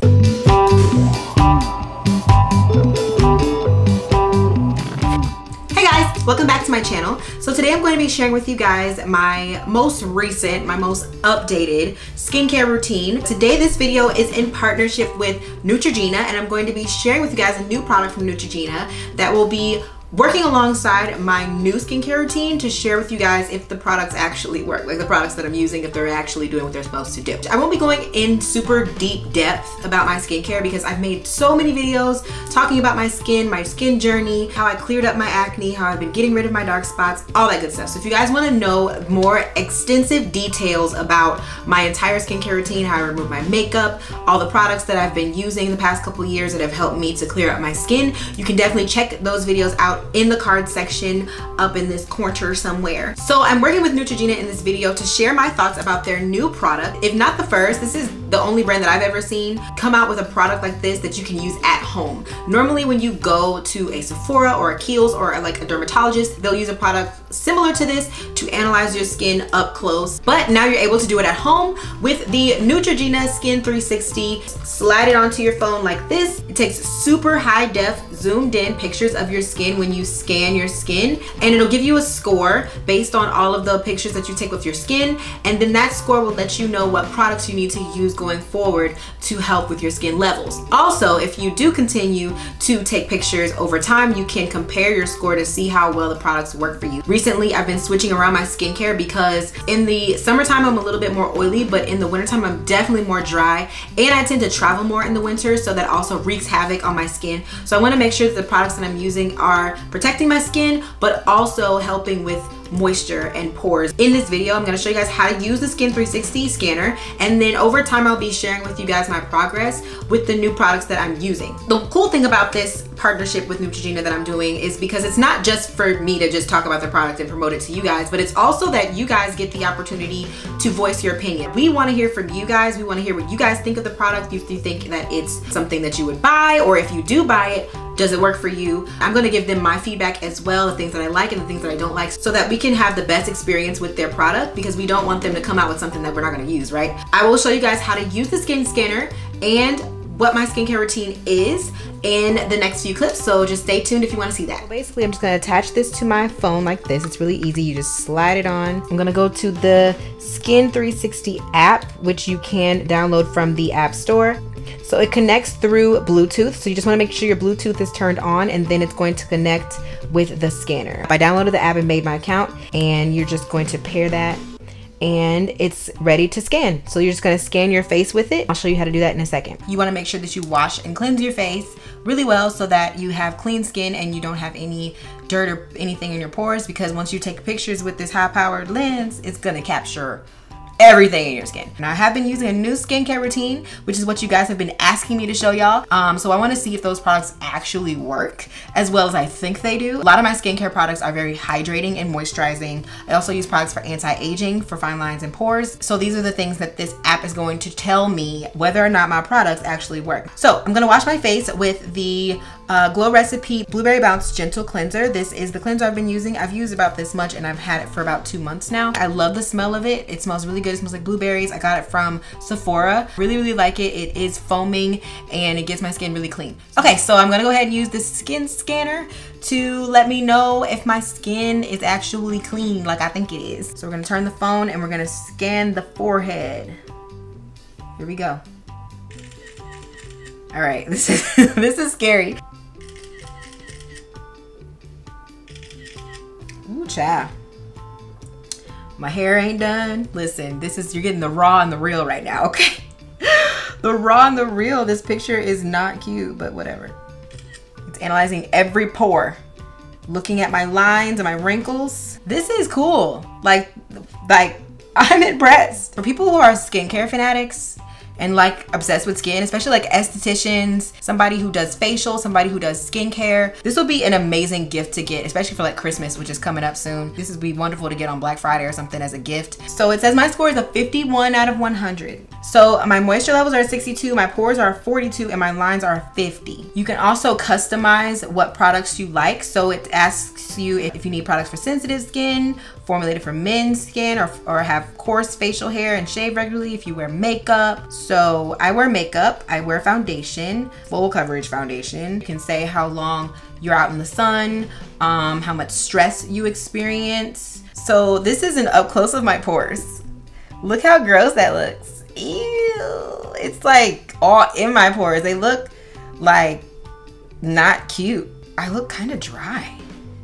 guys. Hey guys, welcome back to my channel. So today I'm going to be sharing with you guys my most updated skincare routine. Today this video is in partnership with Neutrogena, and I'm going to be sharing with you guys a new product from Neutrogena that will be working alongside my new skincare routine to share with you guys if the products actually work, like the products that I'm using, if they're actually doing what they're supposed to do. I won't be going in super deep depth about my skincare because I've made so many videos talking about my skin journey, how I cleared up my acne, how I've been getting rid of my dark spots, all that good stuff. So if you guys want to know more extensive details about my entire skincare routine, how I remove my makeup, all the products that I've been using the past couple years that have helped me to clear up my skin, you can definitely check those videos out in the card section up in this corner somewhere. So I'm working with Neutrogena in this video to share my thoughts about their new product. If not the first, this is the only brand that I've ever seen come out with a product like this that you can use at home. Normally when you go to a Sephora or a Kiehl's or like a dermatologist, they'll use a product similar to this to analyze your skin up close. But now you're able to do it at home with the Neutrogena Skin360. Slide it onto your phone like this. It takes super high def, zoomed in pictures of your skin when you scan your skin, and it'll give you a score based on all of the pictures that you take with your skin, and then that score will let you know what products you need to use going forward to help with your skin levels. Also, if you do continue to take pictures over time, you can compare your score to see how well the products work for you. Recently, I've been switching around my skincare because in the summertime I'm a little bit more oily, but in the wintertime I'm definitely more dry, and I tend to travel more in the winter, so that also wreaks havoc on my skin. So I want to make sure that the products that I'm using are protecting my skin but also helping with moisture and pores. In this video, I'm going to show you guys how to use the Skin360 scanner, and then over time I'll be sharing with you guys my progress with the new products that I'm using. The cool thing about this partnership with Neutrogena that I'm doing is because it's not just for me to just talk about the product and promote it to you guys, but it's also that you guys get the opportunity to voice your opinion. We want to hear from you guys. We want to hear what you guys think of the product, if you think that it's something that you would buy, or if you do buy it, does it work for you? I'm going to give them my feedback as well, the things that I like and the things that I don't like, so that we can have the best experience with their product, because we don't want them to come out with something that we're not going to use, right? I will show you guys how to use the skin scanner and what my skincare routine is in the next few clips, so just stay tuned if you want to see that. So basically, I'm just going to attach this to my phone like this. It's really easy. You just slide it on. I'm going to go to the Skin360 app, which you can download from the App Store. So it connects through Bluetooth, so you just want to make sure your Bluetooth is turned on, and then it's going to connect with the scanner. I downloaded the app and made my account, and you're just going to pair that, and it's ready to scan. So you're just going to scan your face with it. I'll show you how to do that in a second. You want to make sure that you wash and cleanse your face really well so that you have clean skin and you don't have any dirt or anything in your pores, because once you take pictures with this high-powered lens, it's going to capture everything in your skin. Now, I have been using a new skincare routine, which is what you guys have been asking me to show y'all. So I want to see if those products actually work as well as I think they do. A lot of my skincare products are very hydrating and moisturizing. I also use products for anti-aging, for fine lines and pores. So these are the things that this app is going to tell me whether or not my products actually work. So I'm going to wash my face with the Glow Recipe Blueberry Bounce Gentle Cleanser. This is the cleanser I've been using. I've used about this much, and I've had it for about 2 months now. I love the smell of it. It smells really good. It smells like blueberries. I got it from Sephora. Really, really like it. It is foaming and it gets my skin really clean. Okay, so I'm gonna go ahead and use this skin scanner to let me know if my skin is actually clean like I think it is. So we're gonna turn the phone and we're gonna scan the forehead. Here we go. All right, this is scary. Ooh, child. My hair ain't done. Listen, this is, you're getting the raw and the real right now, okay? The raw and the real. This picture is not cute, but whatever. It's analyzing every pore. Looking at my lines and my wrinkles. This is cool. Like I'm impressed. For people who are skincare fanatics and like obsessed with skin, especially like estheticians, somebody who does facial, somebody who does skincare, this will be an amazing gift to get, especially for like Christmas, which is coming up soon. This would be wonderful to get on Black Friday or something as a gift. So it says my score is a 51 out of 100. So my moisture levels are 62, my pores are 42, and my lines are 50. You can also customize what products you like. So it asks you if you need products for sensitive skin, formulated for men's skin, or have coarse facial hair and shave regularly, if you wear makeup. So I wear makeup, I wear foundation, full coverage foundation. You can say how long you're out in the sun, how much stress you experience. So this is an up close of my pores. Look how gross that looks. Ew, it's like all in my pores. They look like not cute. I look kind of dry.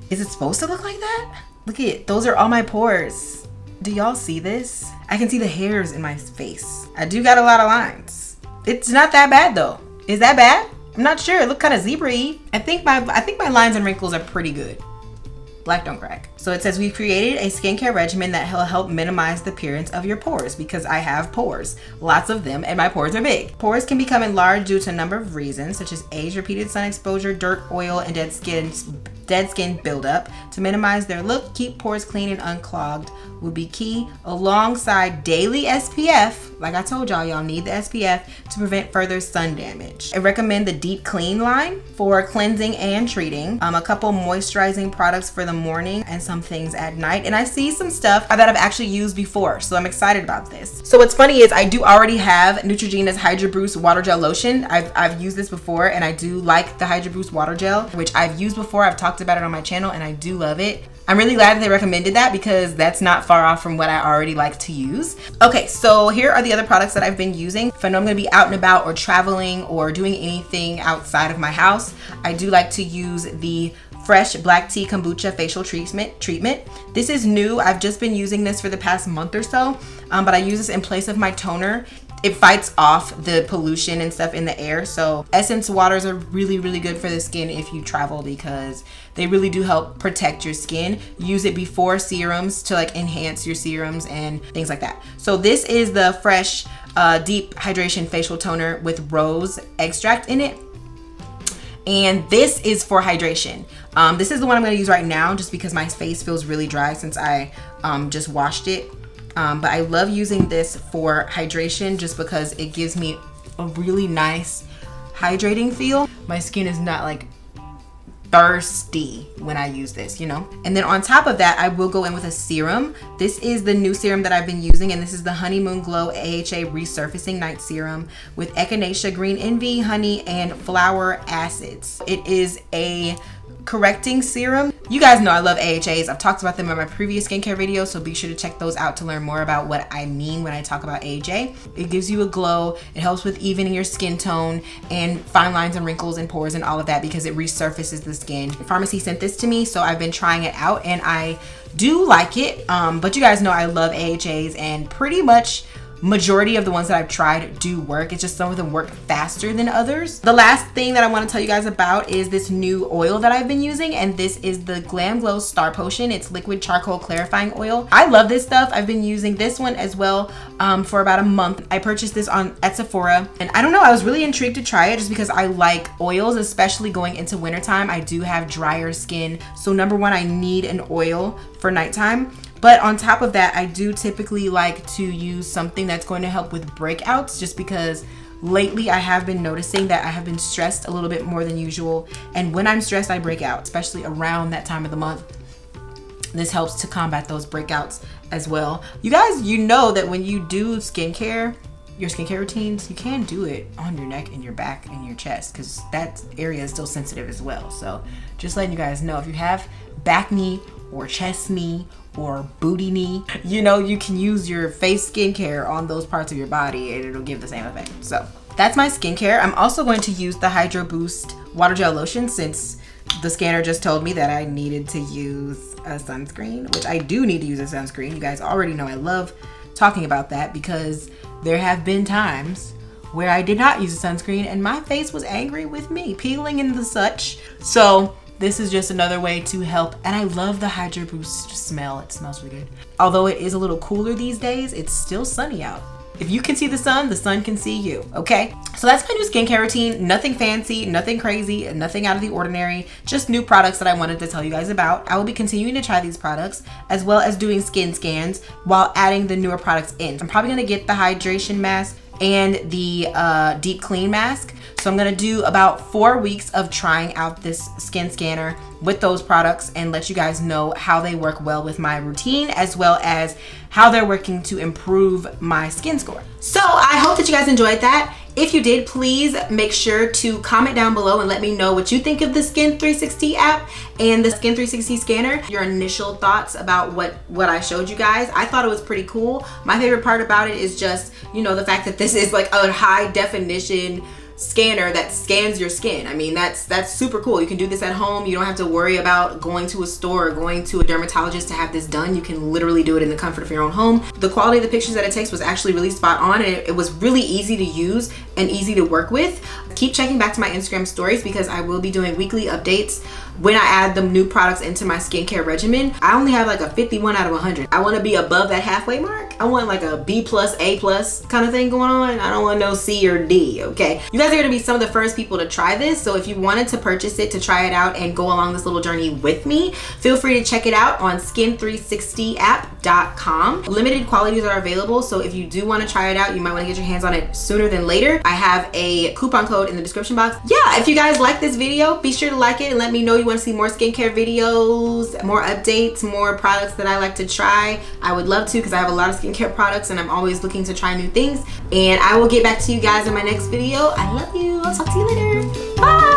Is it supposed to look like that? Look at it, those are all my pores. Do y'all see this? I can see the hairs in my face. I do got a lot of lines. It's not that bad though. Is that bad? I'm not sure, it looked kind of zebra-y. I think my lines and wrinkles are pretty good. Black don't crack. So it says, we've created a skincare regimen that will help minimize the appearance of your pores, because I have pores, lots of them, and my pores are big. Pores can become enlarged due to a number of reasons, such as age, repeated sun exposure, dirt, oil, and dead skin buildup. To minimize their look, keep pores clean and unclogged would be key, alongside daily SPF. Like I told y'all, y'all need the SPF to prevent further sun damage. I recommend the Deep Clean line for cleansing and treating, a couple moisturizing products for the morning and some things at night. And I see some stuff that I've actually used before, so I'm excited about this. So what's funny is I do already have Neutrogena's Hydro Boost Water Gel Lotion. I've used this before, and I do like the Hydro Boost Water Gel, which I've used before. I've talked about it on my channel and I do love it. I'm really glad that they recommended that, because that's not far off from what I already like to use. Okay, so here are the other products that I've been using. If I know I'm gonna be out and about or traveling or doing anything outside of my house, I do like to use the Fresh Black Tea Kombucha Facial Treatment. This is new. I've just been using this for the past month or so, but I use this in place of my toner. It fights off the pollution and stuff in the air. So essence waters are really, really good for the skin if you travel, because they really do help protect your skin. Use it before serums to like enhance your serums and things like that. So this is the Fresh Deep Hydration Facial Toner with rose extract in it. And this is for hydration. This is the one I'm gonna use right now, just because my face feels really dry since I just washed it. But I love using this for hydration just because it gives me a really nice hydrating feel. My skin is not like thirsty when I use this, you know? And then on top of that, I will go in with a serum. This is the new serum that I've been using, and this is the Honeymoon Glow AHA Resurfacing Night Serum with Echinacea, Green Envy, honey, and flower acids. It is a correcting serum. You guys know I love AHAs. I've talked about them in my previous skincare videos, so be sure to check those out to learn more about what I mean when I talk about AHA. It gives you a glow, it helps with evening your skin tone and fine lines and wrinkles and pores and all of that, because it resurfaces the skin. The pharmacy sent this to me, so I've been trying it out and I do like it, but you guys know I love AHAs, and pretty much majority of the ones that I've tried do work. It's just some of them work faster than others. The last thing that I want to tell you guys about is this new oil that I've been using, and this is the GLAMGLOW STARPOTION. It's liquid charcoal clarifying oil. I love this stuff. I've been using this one as well for about a month. I purchased this at Sephora, and I don't know, I was really intrigued to try it just because I like oils, especially going into wintertime. I do have drier skin, so number one, I need an oil for nighttime. But on top of that, I do typically like to use something that's going to help with breakouts, just because lately I have been noticing that I have been stressed a little bit more than usual. And when I'm stressed, I break out, especially around that time of the month. This helps to combat those breakouts as well. You guys, you know that when you do skincare, your skincare routines, you can do it on your neck and your back and your chest, because that area is still sensitive as well. So just letting you guys know, if you have back knee or chest knee or booty knee, you know, you can use your face skincare on those parts of your body and it'll give the same effect. So that's my skincare. I'm also going to use the Hydro Boost Water Gel Lotion, since the scanner just told me that I needed to use a sunscreen, which I do need to use a sunscreen. You guys already know I love talking about that, because there have been times where I did not use a sunscreen and my face was angry with me, peeling and the such. So this is just another way to help. And I love the Hydro Boost smell. It smells really good. Although it is a little cooler these days, it's still sunny out. If you can see the sun can see you, okay? So that's my new skincare routine. Nothing fancy, nothing crazy, and nothing out of the ordinary. Just new products that I wanted to tell you guys about. I will be continuing to try these products as well as doing skin scans while adding the newer products in. I'm probably gonna get the hydration mask and the deep clean mask. So I'm gonna do about 4 weeks of trying out this skin scanner with those products and let you guys know how they work well with my routine as well as how they're working to improve my skin score. So I hope that you guys enjoyed that. If you did, please make sure to comment down below and let me know what you think of the Skin360 app and the Skin360 scanner, your initial thoughts about what I showed you guys. I thought it was pretty cool. My favorite part about it is just, you know, the fact that this is like a high definition scanner that scans your skin. I mean, that's super cool. You can do this at home. You don't have to worry about going to a store or going to a dermatologist to have this done. You can literally do it in the comfort of your own home. The quality of the pictures that it takes was actually really spot on, and it was really easy to use and easy to work with. Keep checking back to my Instagram stories because I will be doing weekly updates when I add the new products into my skincare regimen. I only have like a 51 out of 100. I want to be above that halfway mark. I want like a B+, A+ kind of thing going on. I don't want no C or D, okay? You guys are going to be some of the first people to try this, so if you wanted to purchase it, to try it out and go along this little journey with me, feel free to check it out on skin360app.com. Limited quantities are available, so if you do want to try it out, you might want to get your hands on it sooner than later. I have a coupon code in the description box. Yeah, if you guys like this video, be sure to like it and let me know you want to see more skincare videos, more updates, more products that I like to try. I would love to because I have a lot of skincare products and I'm always looking to try new things, and I will get back to you guys in my next video. I love you. I'll talk to you later. Bye.